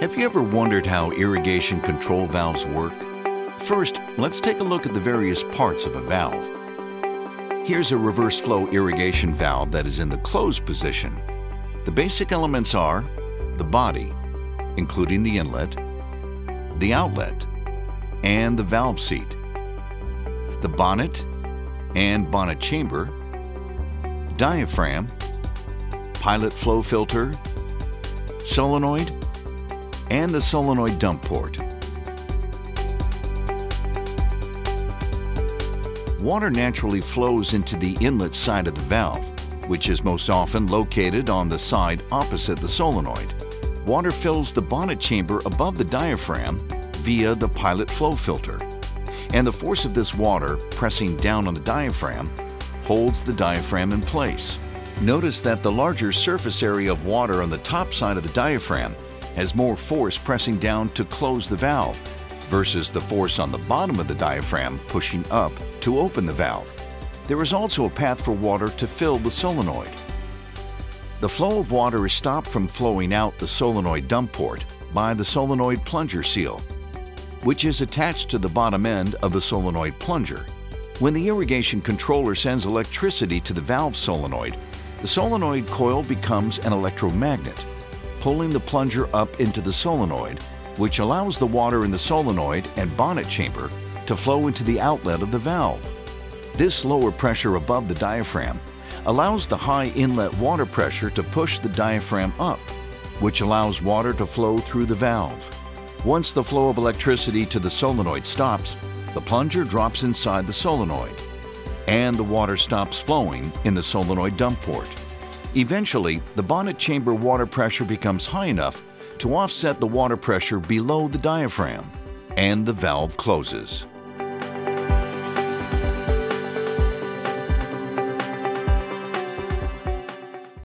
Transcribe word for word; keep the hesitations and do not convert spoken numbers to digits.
Have you ever wondered how irrigation control valves work? First, let's take a look at the various parts of a valve. Here's a reverse flow irrigation valve that is in the closed position. The basic elements are the body, including the inlet, the outlet, and the valve seat, the bonnet and bonnet chamber, diaphragm, pilot flow filter, solenoid, and the solenoid dump port. Water naturally flows into the inlet side of the valve, which is most often located on the side opposite the solenoid. Water fills the bonnet chamber above the diaphragm via the pilot flow filter, and the force of this water pressing down on the diaphragm holds the diaphragm in place. Notice that the larger surface area of water on the top side of the diaphragm has more force pressing down to close the valve versus the force on the bottom of the diaphragm pushing up to open the valve. There is also a path for water to fill the solenoid. The flow of water is stopped from flowing out the solenoid dump port by the solenoid plunger seal, which is attached to the bottom end of the solenoid plunger. When the irrigation controller sends electricity to the valve solenoid, the solenoid coil becomes an electromagnet, pulling the plunger up into the solenoid, which allows the water in the solenoid and bonnet chamber to flow into the outlet of the valve. This lower pressure above the diaphragm allows the high inlet water pressure to push the diaphragm up, which allows water to flow through the valve. Once the flow of electricity to the solenoid stops, the plunger drops inside the solenoid, and the water stops flowing in the solenoid dump port. Eventually, the bonnet chamber water pressure becomes high enough to offset the water pressure below the diaphragm, and the valve closes.